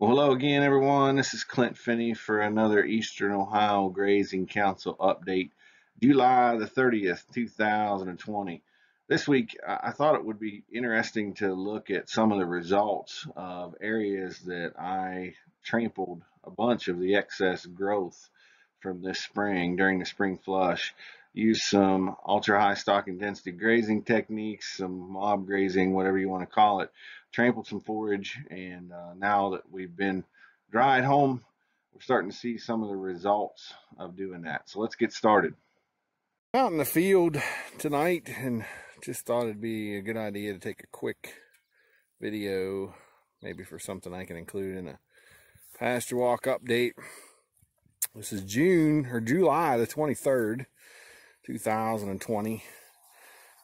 Well, hello again, everyone. This is Clint Finney for another Eastern Ohio Grazing Council update, July the 30th, 2020. This week, I thought it would be interesting to look at some of the results of areas that I trampled a bunch of the excess growth from this spring during the spring flush. Use some ultra-high stock intensity grazing techniques, some mob grazing, whatever you want to call it. Trampled some forage, and now that we've been dry at home, we're starting to see some of the results of doing that. So let's get started. Out in the field tonight, and just thought it'd be a good idea to take a quick video, maybe for something I can include in a pasture walk update. This is July the 23rd, 2020,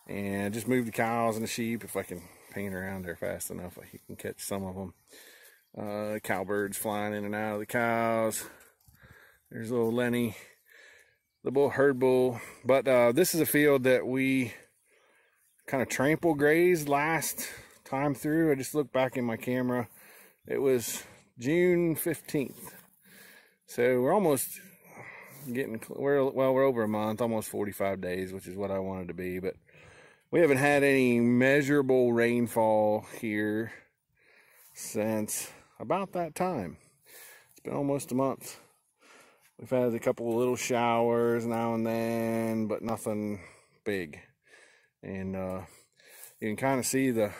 and just moved the cows and the sheep. If I can paint around there fast enough, you can catch some of them. Cowbirds flying in and out of the cows. There's little Lenny, the herd bull. But this is a field that we kind of trample grazed last time through. I just looked back in my camera. It was June 15th. So we're almost getting, we're over a month, almost 45 days, which is what I wanted to be, but we haven't had any measurable rainfall here since about that time. It's been almost a month. We've had a couple of little showers now and then, but nothing big. And you can kind of see the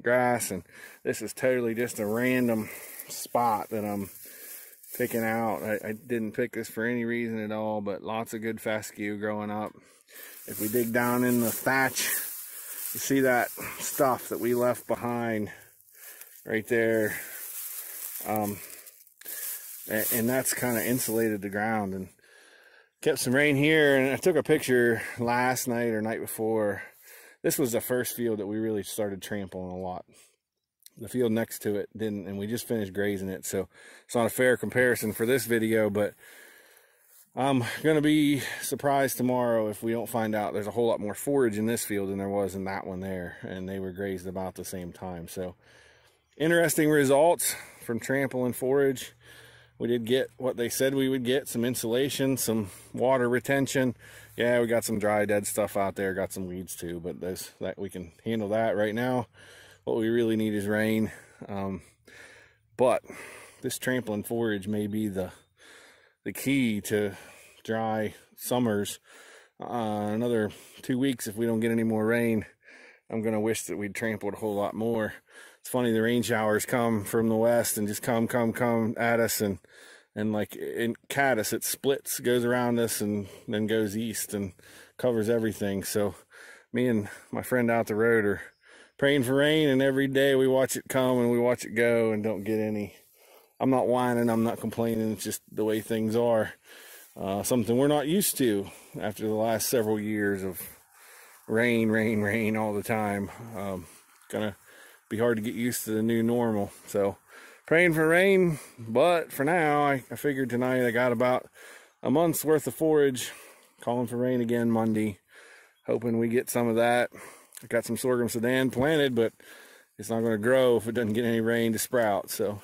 grass, and this is totally just a random spot that I'm picking out. I didn't pick this for any reason at all, but lots of good fescue growing up. If we dig down in the thatch, you see that stuff that we left behind right there, and that's kind of insulated the ground and kept some rain here. And I took a picture last night or night before. This was the first field that we really started trampling a lot. The field next to it didn't, and we just finished grazing it, so it's not a fair comparison for this video, but I'm gonna be surprised tomorrow if we don't find out there's a whole lot more forage in this field than there was in that one there, and they were grazed about the same time. So interesting results from trampling forage. We did get what they said we would get: some insulation, some water retention. Yeah, we got some dry dead stuff out there, got some weeds too, but those that we can handle that right now. What we really need is rain, but this trampling forage may be the key to dry summers. Another 2 weeks, if we don't get any more rain, I'm gonna wish that we'd trampled a whole lot more. It's funny, the rain showers come from the west and just come at us, and like in Caddis, it splits, goes around us, and then goes east and covers everything. So me and my friend out the road are praying for rain, and every day we watch it come and we watch it go and don't get any. I'm not whining, I'm not complaining, it's just the way things are. Something we're not used to after the last several years of rain all the time. Gonna be hard to get used to the new normal. So praying for rain, but for now, I figured tonight I got about a month's worth of forage. Calling for rain again Monday, hoping we get some of that. I got some Sorghum-Sudan planted, but it's not gonna grow if it doesn't get any rain to sprout, so.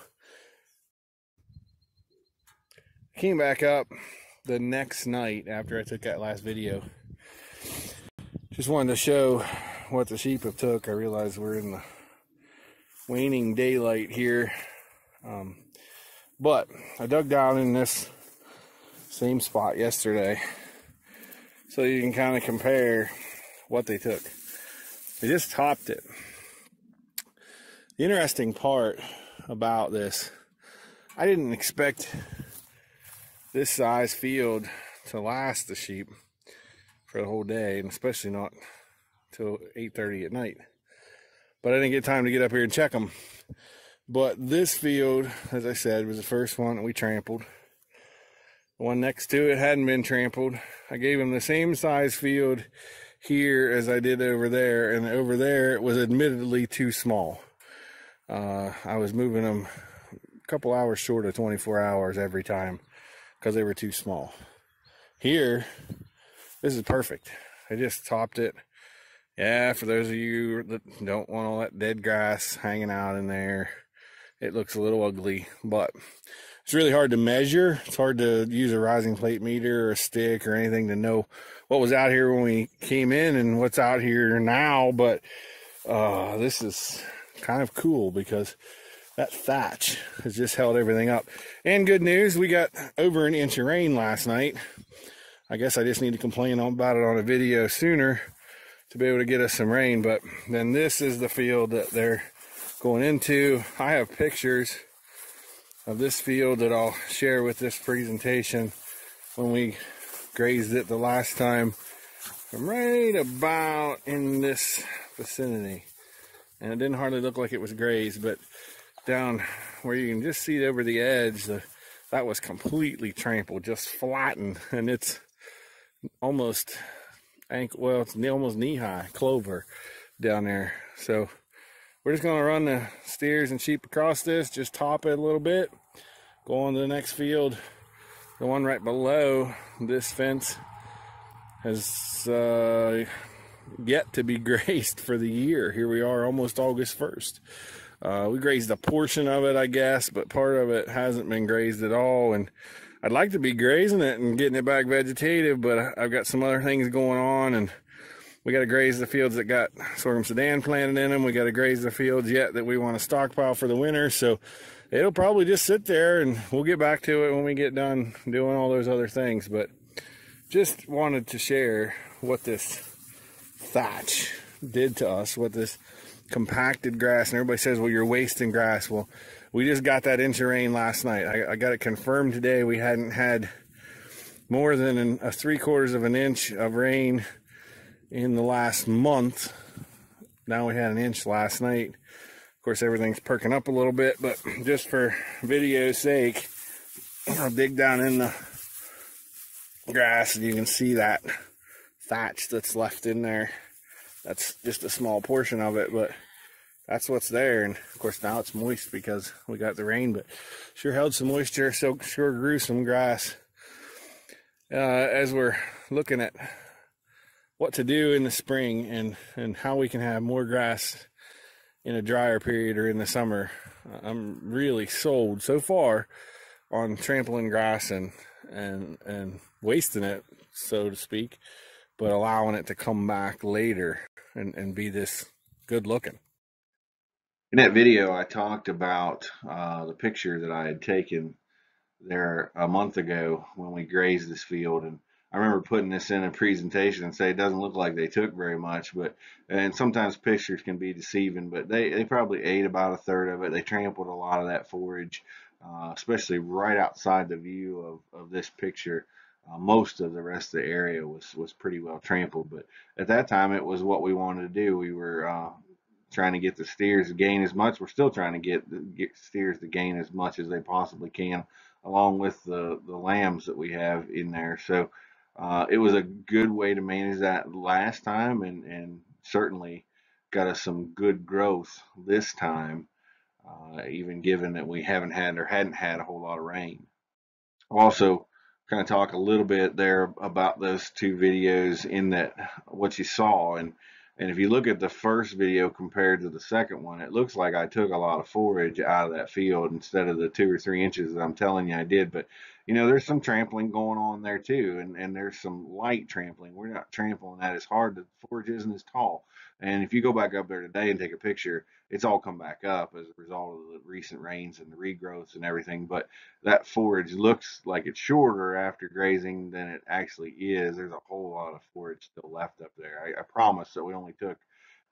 Came back up the next night after I took that last video. Just wanted to show what the sheep have took. I realize we're in the waning daylight here. But I dug down in this same spot yesterday, so you can kind of compare what they took. They just topped it. The interesting part about this, I didn't expect this size field to last the sheep for the whole day, and especially not till 8:30 at night. But I didn't get time to get up here and check them. But this field, as I said, was the first one that we trampled. The one next to it hadn't been trampled. I gave them the same size field here as I did over there, and over there it was admittedly too small. I was moving them a couple hours short of 24 hours every time, because they were too small. Here, this is perfect. I just topped it. Yeah, for those of you that don't want all that dead grass hanging out in there, it looks a little ugly, but it's really hard to measure. It's hard to use a rising plate meter or a stick or anything to know what was out here when we came in and what's out here now. But this is kind of cool because that thatch has just held everything up. And good news, we got over an inch of rain last night. I guess I just need to complain about it on a video sooner to be able to get us some rain. But then this is the field that they're going into. I have pictures of this field that I'll share with this presentation when we grazed it the last time, from right about in this vicinity. And it didn't hardly look like it was grazed, but down where you can just see it over the edge, that was completely trampled, just flattened, and it's almost ankle, well, it's almost knee-high clover down there. So we're just going to run the steers and sheep across this, just top it a little bit, go on to the next field. The one right below this fence has yet to be grazed for the year. Here we are, almost August 1st. We grazed a portion of it, I guess, but part of it hasn't been grazed at all, and I'd like to be grazing it and getting it back vegetative, but I've got some other things going on, and we got to graze the fields that got sorghum-sudan planted in them. We got to graze the fields yet that we want to stockpile for the winter, so it'll probably just sit there, and we'll get back to it when we get done doing all those other things. But just wanted to share what this thatch did to us, what this compacted grass. And everybody says, well, you're wasting grass. Well, we just got that inch of rain last night. I got it confirmed today. We hadn't had more than a 3/4 of an inch of rain in the last month. Now we had an inch last night. Of course, everything's perking up a little bit, but just for video's sake, I'll dig down in the grass and you can see that thatch that's left in there. That's just a small portion of it, but that's what's there. And of course now it's moist because we got the rain, but sure held some moisture, so sure grew some grass. As we're looking at what to do in the spring and how we can have more grass in a drier period or in the summer, I'm really sold so far on trampling grass and wasting it, so to speak, but allowing it to come back later and be this good looking. In that video, I talked about the picture that I had taken there a month ago when we grazed this field. And I remember putting this in a presentation and say, it doesn't look like they took very much, but, and sometimes pictures can be deceiving, but they probably ate about 1/3 of it. They trampled a lot of that forage, especially right outside the view of this picture. Most of the rest of the area was pretty well trampled, but at that time it was what we wanted to do. We were trying to get the steers to gain as much. We're still trying to get steers to gain as much as they possibly can, along with the lambs that we have in there. So it was a good way to manage that last time, and certainly got us some good growth this time, even given that we hadn't had a whole lot of rain. Also, kind of talk a little bit there about those two videos in that what you saw, and if you look at the first video compared to the second one, it looks like I took a lot of forage out of that field instead of the 2 or 3 inches that I'm telling you I did. But you know, there's some trampling going on there too, and there's some light trampling. We're not trampling that as hard. The forage isn't as tall, and if you go back up there today and take a picture, it's all come back up as a result of the recent rains and the regrowths and everything. But that forage looks like it's shorter after grazing than it actually is. There's a whole lot of forage still left up there. I promise that we only took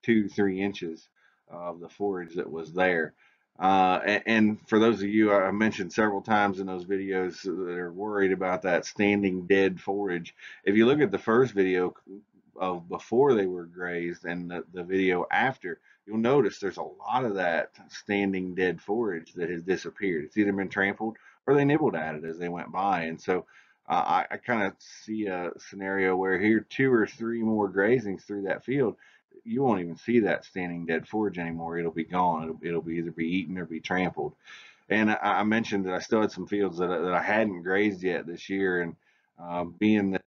2-3 inches of the forage that was there. And for those of you, I mentioned several times in those videos that are worried about that standing dead forage. If you look at the first video of before they were grazed and the video after, you'll notice there's a lot of that standing dead forage that has disappeared. It's either been trampled or they nibbled at it as they went by. And so I kind of see a scenario where here 2 or 3 more grazings through that field, you won't even see that standing dead forage anymore. It'll be gone. It'll be either be eaten or be trampled. And I mentioned that I still had some fields that I hadn't grazed yet this year, and being that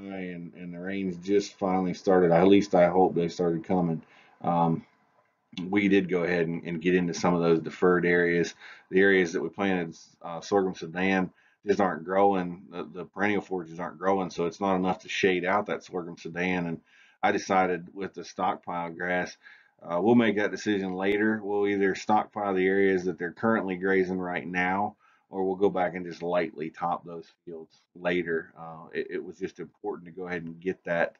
dry and the rains just finally started, at least I hope they started coming. we did go ahead and get into some of those deferred areas. The areas that we planted sorghum-Sudan just aren't growing. The perennial forages aren't growing, so it's not enough to shade out that sorghum-Sudan. And I decided with the stockpile grass, we'll make that decision later. We'll either stockpile the areas that they're currently grazing right now, or we'll go back and just lightly top those fields later. It was just important to go ahead and get that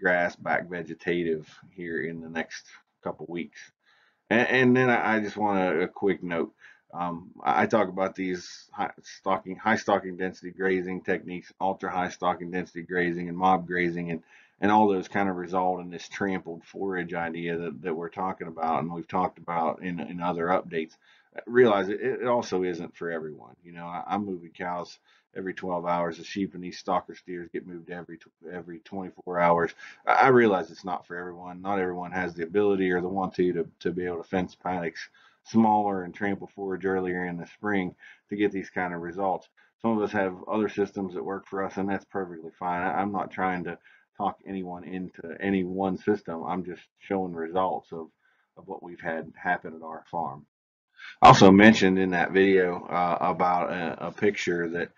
grass back vegetative here in the next couple weeks. And then I just want a quick note. I talk about these high stocking density grazing techniques, ultra high stocking density grazing and mob grazing, and all those kind of result in this trampled forage idea that we're talking about, and we've talked about in other updates. Realize it also isn't for everyone. You know, I'm moving cows every 12 hours. The sheep and these stalker steers get moved every 24 hours. I realize it's not for everyone. Not everyone has the ability or the want to be able to fence paddocks smaller and trample forage earlier in the spring to get these kind of results. Some of us have other systems that work for us, and that's perfectly fine. I'm not trying to talk anyone into any one system. I'm just showing results of what we've had happen at our farm. I also mentioned in that video about a picture that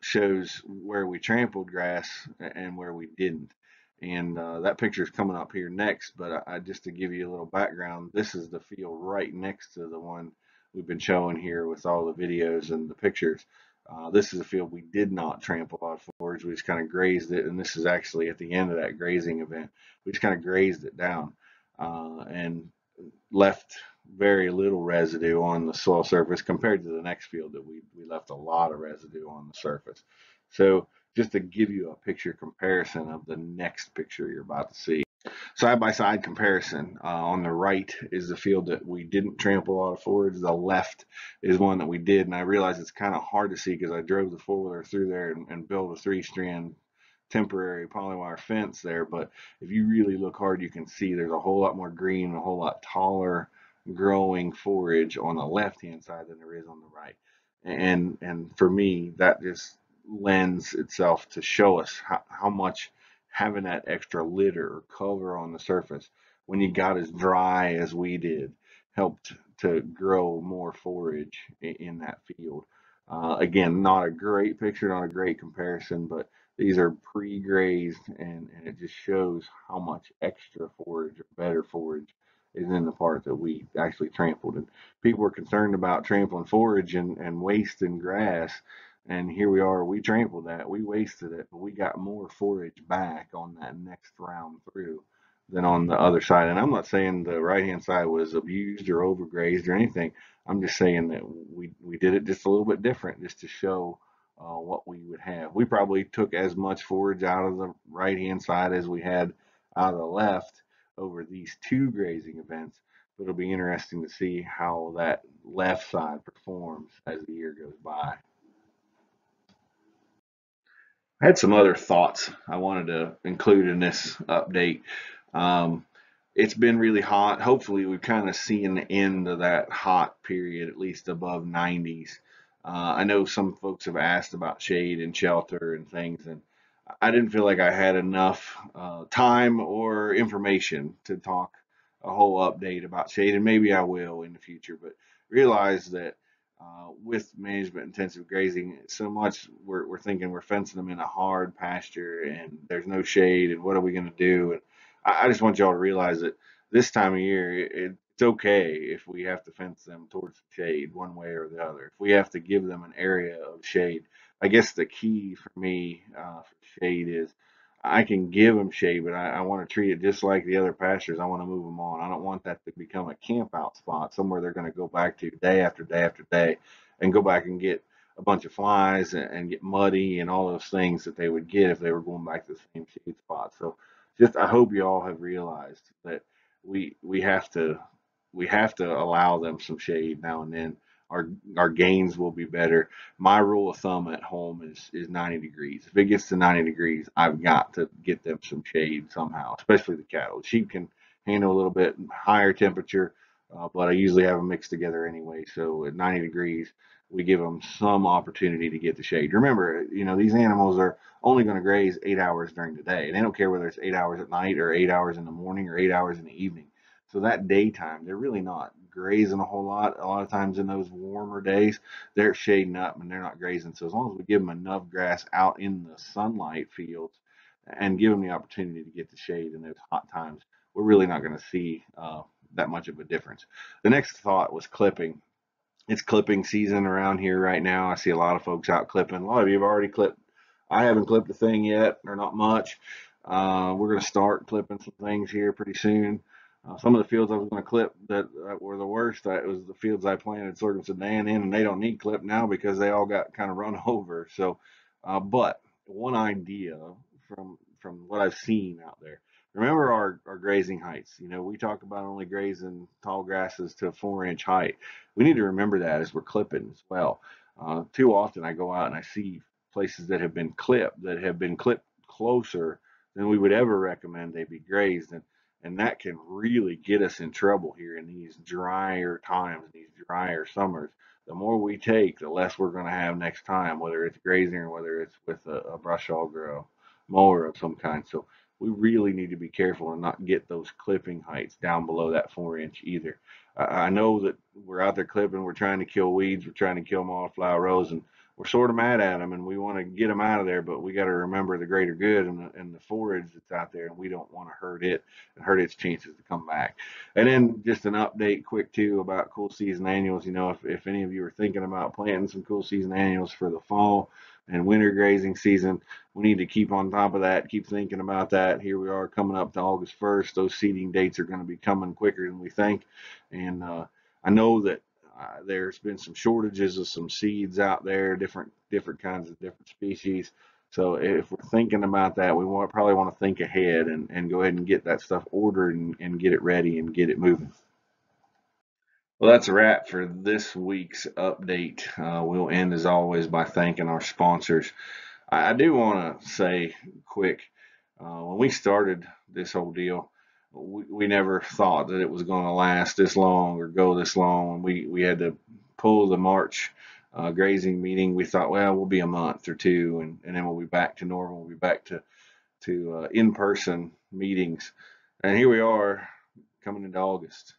shows where we trampled grass and where we didn't. And that picture is coming up here next, but just to give you a little background, this is the field right next to the one we've been showing here with all the videos and the pictures. This is a field we did not trample on forage. We just kind of grazed it, and this is actually at the end of that grazing event. We just kind of grazed it down and left very little residue on the soil surface compared to the next field that we left a lot of residue on the surface. So just to give you a picture comparison of the next picture you're about to see. Side-by-side comparison. On the right is the field that we didn't trample out of forage. The left is one that we did, and I realize it's kind of hard to see because I drove the four-wheeler through there and built a three-strand temporary polywire fence there, but if you really look hard, you can see there's a whole lot more green and a whole lot taller growing forage on the left-hand side than there is on the right. And for me, that just lends itself to show us how much having that extra litter or cover on the surface when you got as dry as we did helped to grow more forage in that field. Again, not a great picture, not a great comparison, but these are pre-grazed, and it just shows how much extra forage or better forage is in the part that we actually trampled. And people are concerned about trampling forage and wasting grass. And here we are, we trampled that, we wasted it, but we got more forage back on that next round through than on the other side. And I'm not saying the right-hand side was abused or overgrazed or anything. I'm just saying that we did it just a little bit different, just to show what we would have. We probably took as much forage out of the right-hand side as we had out of the left over these two grazing events. But it'll be interesting to see how that left side performs as the year goes by. I had some other thoughts I wanted to include in this update. It's been really hot. Hopefully we've kind of seen the end of that hot period, at least above 90s. I know some folks have asked about shade and shelter and things, and I didn't feel like I had enough time or information to talk a whole update about shade, and maybe I will in the future, but realize that with management intensive grazing, so much we're thinking we're fencing them in a hard pasture and there's no shade and what are we going to do. And I just want y'all to realize that this time of year it's okay if we have to fence them towards shade one way or the other, if we have to give them an area of shade. I guess the key for me for shade is I can give them shade, but I want to treat it just like the other pastures. I want to move them on. I don't want that to become a camp out spot, somewhere they're going to go back to day after day after day and go back and get a bunch of flies and get muddy and all those things that they would get if they were going back to the same shade spot. So just, I hope you all have realized that we have to allow them some shade now and then. Our gains will be better. My rule of thumb at home is 90 degrees. If it gets to 90 degrees, I've got to get them some shade somehow, especially the cattle. The sheep can handle a little bit higher temperature, but I usually have them mixed together anyway. So at 90 degrees, we give them some opportunity to get the shade. Remember, you know, these animals are only going to graze 8 hours during the day. They don't care whether it's 8 hours at night or 8 hours in the morning or 8 hours in the evening. So that daytime, they're really not grazing a whole lot. A lot of times in those warmer days, they're shading up and they're not grazing. So as long as we give them enough grass out in the sunlight fields and give them the opportunity to get the shade in those hot times, we're really not going to see that much of a difference. The next thought was clipping. It's clipping season around here right now. I see a lot of folks out clipping. A lot of you have already clipped. I haven't clipped a thing yet, or not much. We're going to start clipping some things here pretty soon. Some of the fields I was going to clip that were the worst, it was the fields I planted Sorghum-Sudan in, and they don't need clip now because they all got kind of run over. So, but one idea from what I've seen out there, remember our grazing heights. You know, we talk about only grazing tall grasses to a 4-inch height. We need to remember that as we're clipping as well. Too often I go out and I see places that have been clipped, closer than we would ever recommend they be grazed. And that can really get us in trouble here in these drier times, these drier summers. The more we take, the less we're going to have next time, whether it's grazing or whether it's with a brush hog or a mower of some kind. So we really need to be careful and not get those clipping heights down below that 4-inch either. I know that we're out there clipping, we're trying to kill weeds, we're trying to kill molliflower rows, and we're sort of mad at them and we want to get them out of there, but we got to remember the greater good and the forage that's out there, and we don't want to hurt it and hurt its chances to come back. And then just an update quick too about cool season annuals. You know, if any of you are thinking about planting some cool season annuals for the fall and winter grazing season, we need to keep on top of that, keep thinking about that. Here we are coming up to August 1st. Those seeding dates are going to be coming quicker than we think. And I know that there's been some shortages of some seeds out there, different kinds of different species. So if we're thinking about that, we probably want to think ahead and go ahead and get that stuff ordered and get it ready and get it moving. Well, that's a wrap for this week's update. We'll end as always by thanking our sponsors. I do want to say quick, when we started this whole deal, we never thought that it was going to last this long or go this long. We had to pull the March grazing meeting. We thought, well, we'll be a month or two, and then we'll be back to normal. We'll be back to in-person meetings. And here we are coming into August,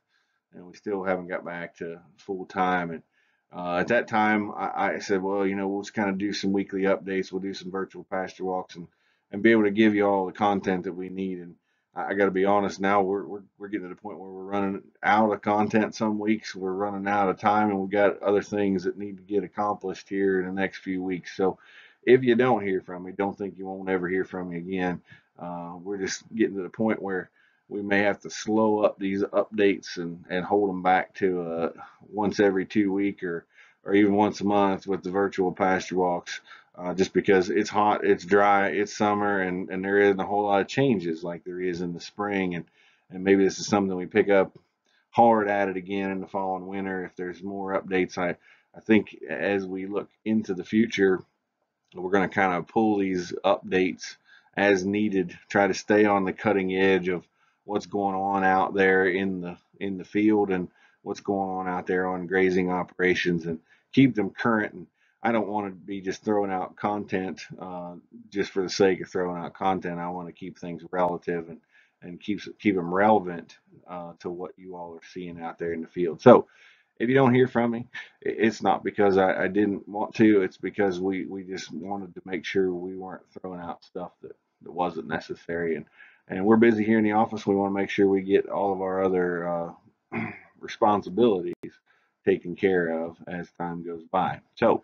and we still haven't got back to full time. And at that time, I said, well, you know, we'll just kind of do some weekly updates. We'll do some virtual pasture walks and be able to give you all the content that we need. And I got to be honest now, we're getting to the point where we're running out of content some weeks. We're running out of time, and we've got other things that need to get accomplished here in the next few weeks. So if you don't hear from me, don't think you won't ever hear from me again. We're just getting to the point where we may have to slow up these updates and hold them back to once every 2 weeks or even once a month with the virtual pasture walks. Just because it's hot, it's dry, it's summer, and there isn't a whole lot of changes like there is in the spring, and maybe this is something we pick up hard at it again in the fall and winter if there's more updates. I think as we look into the future, we're going to kind of pull these updates as needed, try to stay on the cutting edge of what's going on out there in the field and what's going on out there on grazing operations and keep them current. And I don't want to be just throwing out content just for the sake of throwing out content. I want to keep things relative and keep them relevant to what you all are seeing out there in the field. So if you don't hear from me, it's not because I didn't want to. It's because we just wanted to make sure we weren't throwing out stuff that wasn't necessary. And we're busy here in the office. We want to make sure we get all of our other responsibilities taken care of as time goes by. So